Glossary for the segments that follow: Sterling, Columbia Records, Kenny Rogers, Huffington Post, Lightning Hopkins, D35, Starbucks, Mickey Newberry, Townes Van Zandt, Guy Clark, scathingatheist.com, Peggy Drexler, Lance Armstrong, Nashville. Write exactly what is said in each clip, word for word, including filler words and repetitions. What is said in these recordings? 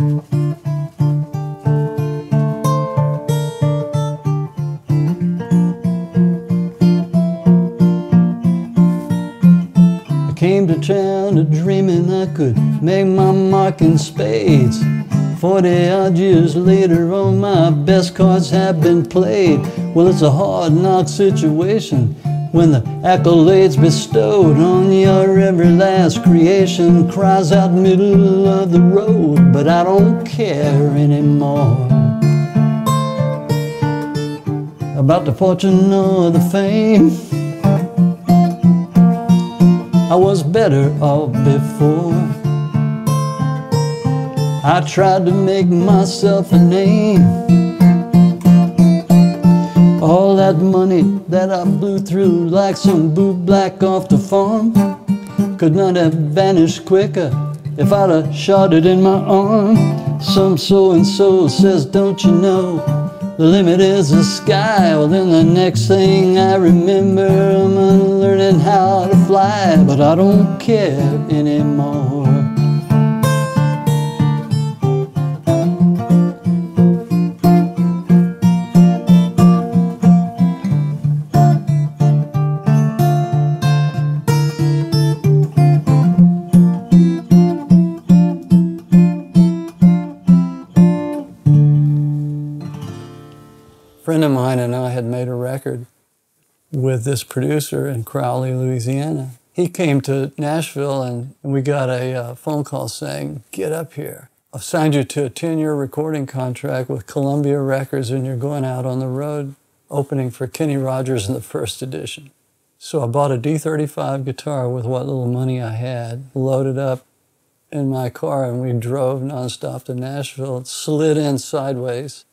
I came to town a dreaming I could make my mark in spades. Forty odd years later, all my best cards have been played. Well, it's a hard knock situation when the accolades bestowed on your every last creation cries out middle of the road, but I don't care anymore about the fortune or the fame. I was better off before. I tried to make myself a name. All that money that I blew through like some bootblack off the farm could not have vanished quicker if I'd have shot it in my arm. Some so-and-so says, don't you know, the limit is the sky. Well, then the next thing I remember, I'm learning how to fly, but I don't care anymore. With this producer in Crowley, Louisiana. He came to Nashville and we got a uh, phone call saying, get up here. I've signed you to a ten-year recording contract with Columbia Records and you're going out on the road opening for Kenny Rogers in the first edition. So I bought a D thirty-five guitar with what little money I had, loaded up in my car, and we drove nonstop to Nashville, slid in sideways.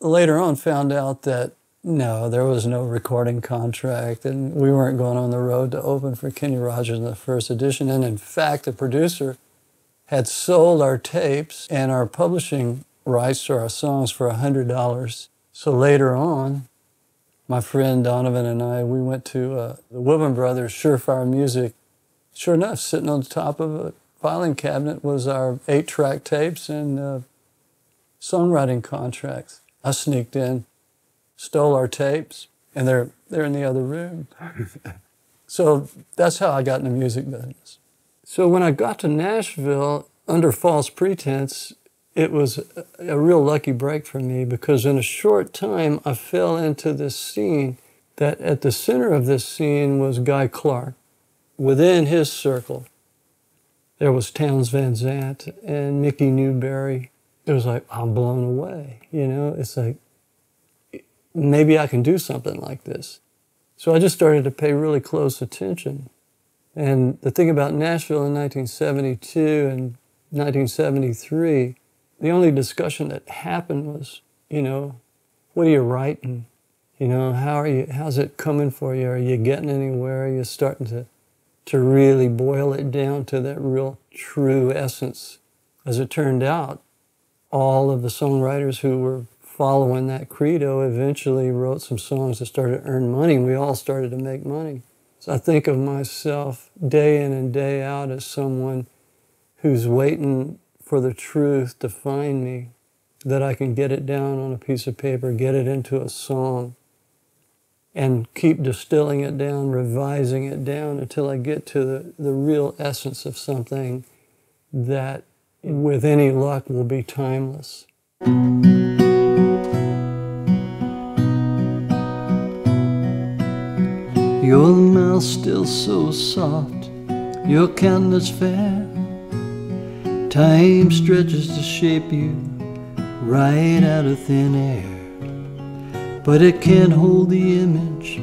Later on found out that no, there was no recording contract, and we weren't going on the road to open for Kenny Rogers in the first edition. And in fact, the producer had sold our tapes and our publishing rights to our songs for one hundred dollars. So later on, my friend Donovan and I, we went to uh, the Woodman Brothers, Surefire Music. Sure enough, sitting on the top of a filing cabinet was our eight-track tapes and uh, songwriting contracts. I sneaked in, stole our tapes, and they're, they're in the other room. So that's how I got in the music business. So when I got to Nashville, under false pretense, it was a, a real lucky break for me, because in a short time, I fell into this scene that at the center of this scene was Guy Clark. Within his circle, there was Townes Van Zandt and Mickey Newberry. It was like, I'm blown away, you know? It's like, maybe I can do something like this. So I just started to pay really close attention. And the thing about Nashville in nineteen seventy-two and nineteen seventy-three, the only discussion that happened was, you know, what are you writing? You know, how are you, how's it coming for you? Are you getting anywhere? Are you starting to, to really boil it down to that real true essence? As it turned out, all of the songwriters who were following that credo eventually wrote some songs that started to earn money, and we all started to make money. So I think of myself day in and day out as someone who's waiting for the truth to find me, that I can get it down on a piece of paper, get it into a song, and keep distilling it down, revising it down until I get to the, the real essence of something that, with any luck, will be timeless. Your mouth still so soft, your countenance fair. Time stretches to shape you right out of thin air. But it can't hold the image.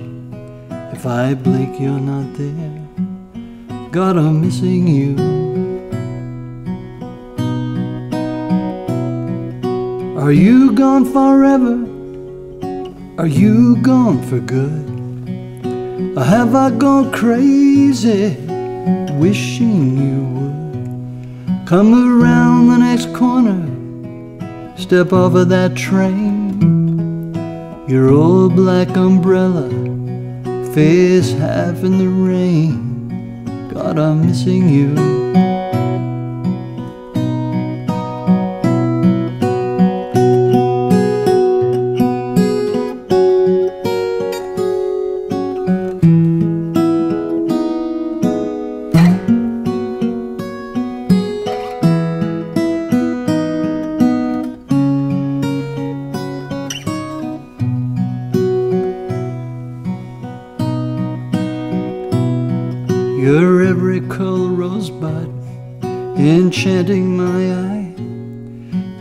If I blink, you're not there. God, I'm missing you. Are you gone forever? Are you gone for good? Or have I gone crazy wishing you would come around the next corner, step off of that train? Your old black umbrella, face half in the rain. God, I'm missing you.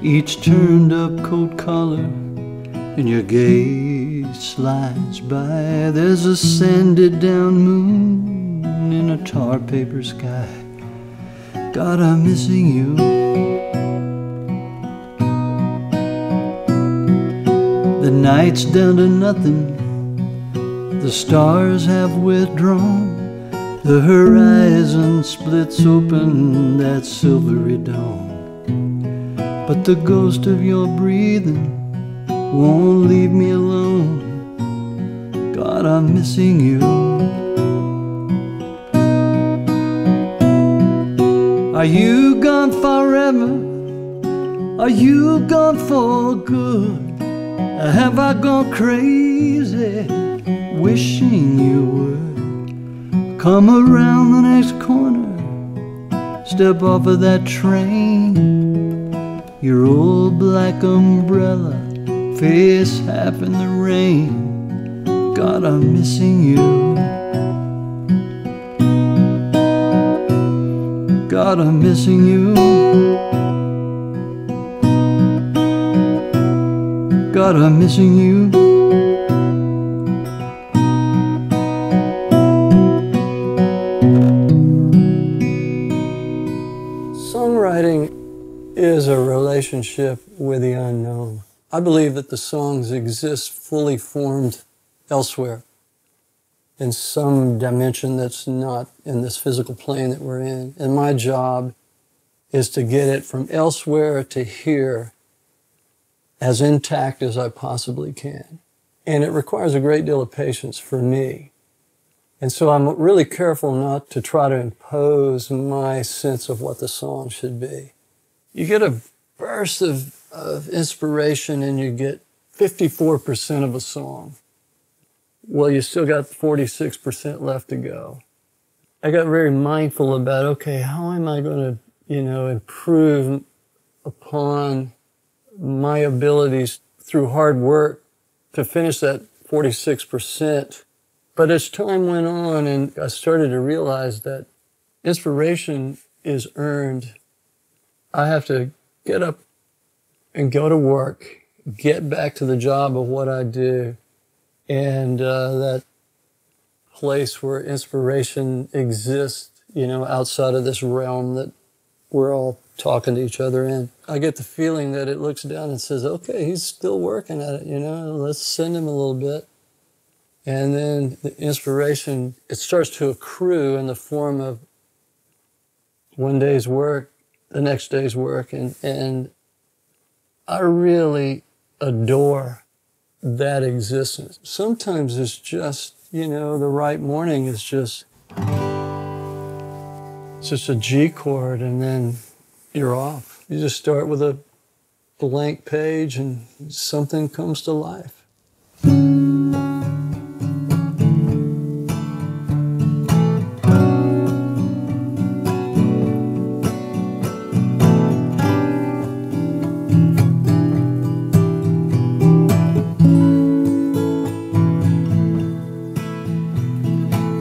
each turned up coat collar, and your gaze slides by. There's a sanded down moon in a tar paper sky. God, I'm missing you. The night's down to nothing, the stars have withdrawn, the horizon splits open that silvery dawn. But the ghost of your breathing won't leave me alone. God, I'm missing you. Are you gone forever? Are you gone for good? Have I gone crazy wishing you would come around the next corner, step off of that train, your old black umbrella, face half in the rain. God, I'm missing you. God, I'm missing you. God, I'm missing you. Songwriting is a relationship with the unknown. I believe that the songs exist fully formed elsewhere, in some dimension that's not in this physical plane that we're in. And my job is to get it from elsewhere to here as intact as I possibly can. And it requires a great deal of patience for me. And so I'm really careful not to try to impose my sense of what the song should be. You get a burst of of inspiration and you get fifty-four percent of a song. Well, you still got forty-six percent left to go. I got very mindful about, okay, how am I going to, you know, improve upon my abilities through hard work to finish that forty-six percent. But as time went on and I started to realize that inspiration is earned, I have to get up and go to work, get back to the job of what I do, and uh, that place where inspiration exists, you know, outside of this realm that we're all talking to each other in. I get the feeling that it looks down and says, okay, he's still working at it, you know, let's send him a little bit. And then the inspiration, it starts to accrue in the form of one day's work, the next day's work, and, and I really adore that existence. Sometimes it's just, you know, the right morning is just, it's just a G chord and then you're off. You just start with a blank page and something comes to life.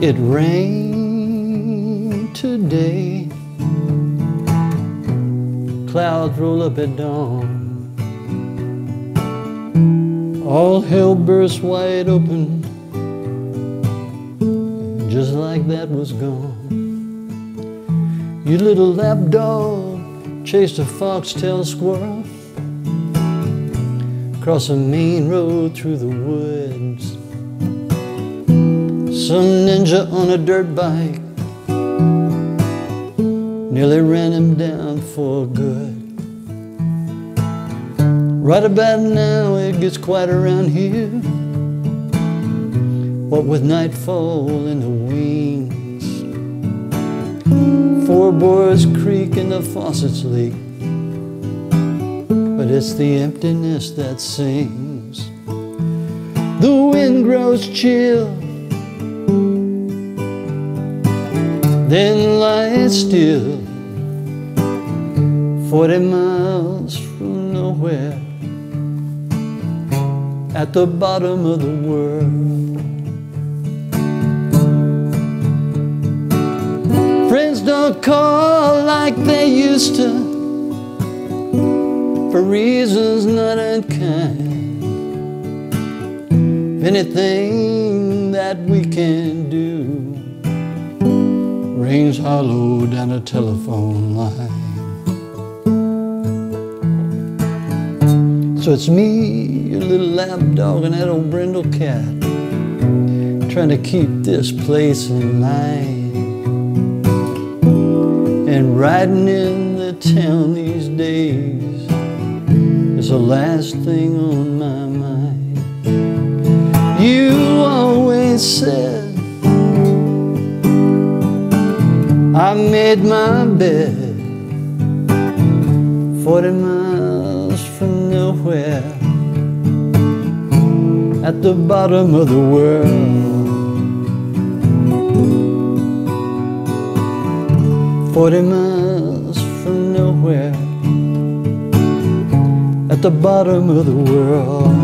It rained today, clouds roll up at dawn, all hell bursts wide open, just like that was gone. Your little lapdog chased a foxtail squirrel across a main road through the woods. Some ninja on a dirt bike nearly ran him down for good. Right about now it gets quiet around here, what with nightfall in the wings. Floorboards creak and the faucets leak, but it's the emptiness that sings. The wind grows chill, then lies still, forty miles from nowhere, at the bottom of the world. Friends don't call like they used to, for reasons not unkind, of anything that we can do. Rings hollow down a telephone line. So it's me, your little lap dog, and that old brindle cat, trying to keep this place in line. And riding in the town these days is the last thing on my mind. You always said I made my bed forty miles from nowhere, at the bottom of the world, forty miles from nowhere, at the bottom of the world.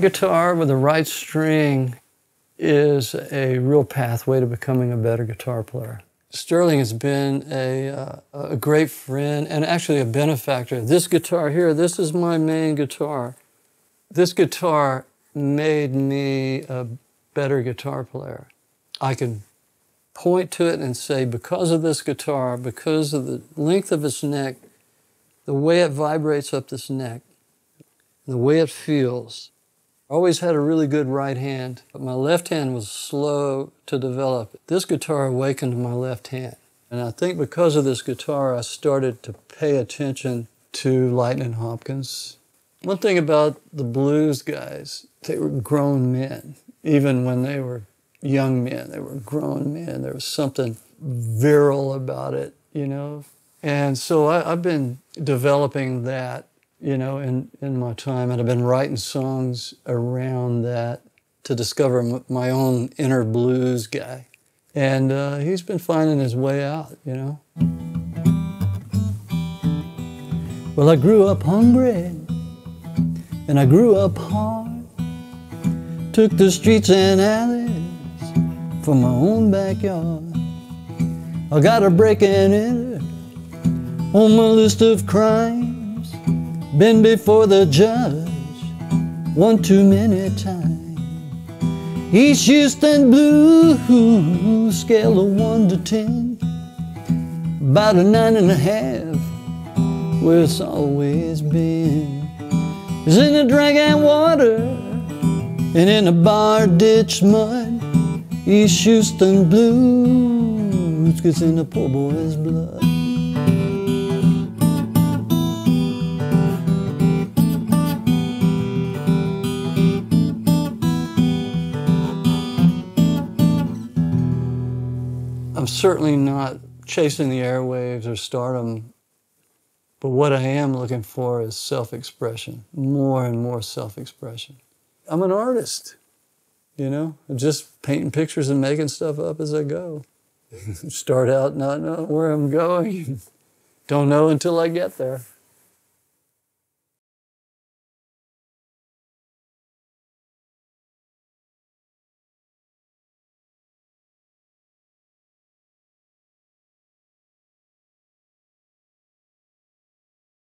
Guitar with the right string is a real pathway to becoming a better guitar player. Sterling has been a, uh, a great friend and actually a benefactor. This guitar here, this is my main guitar. This guitar made me a better guitar player. I can point to it and say, because of this guitar, because of the length of its neck, the way it vibrates up this neck, the way it feels. I always had a really good right hand, but my left hand was slow to develop. This guitar awakened my left hand. And I think because of this guitar, I started to pay attention to Lightning Hopkins. One thing about the blues guys, they were grown men. Even when they were young men, they were grown men. There was something virile about it, you know? And so I, I've been developing that, you know, in, in my time, and I've been writing songs around that to discover m my own inner blues guy. And uh, he's been finding his way out, you know. Well, I grew up hungry, and I grew up hard. Took the streets and alleys for my own backyard. I got a break and enter on my list of crimes. Been before the judge one too many times. East Houston blues, scale of one to ten, about a nine and a half, where it's always been. Is in the drink and water, and in the bar ditch mud. East Houston blues gets in the poor boy's blood. I'm certainly not chasing the airwaves or stardom, but what I am looking for is self-expression, more and more self-expression. I'm an artist, you know? I'm just painting pictures and making stuff up as I go. Start out not knowing where I'm going. Don't know until I get there.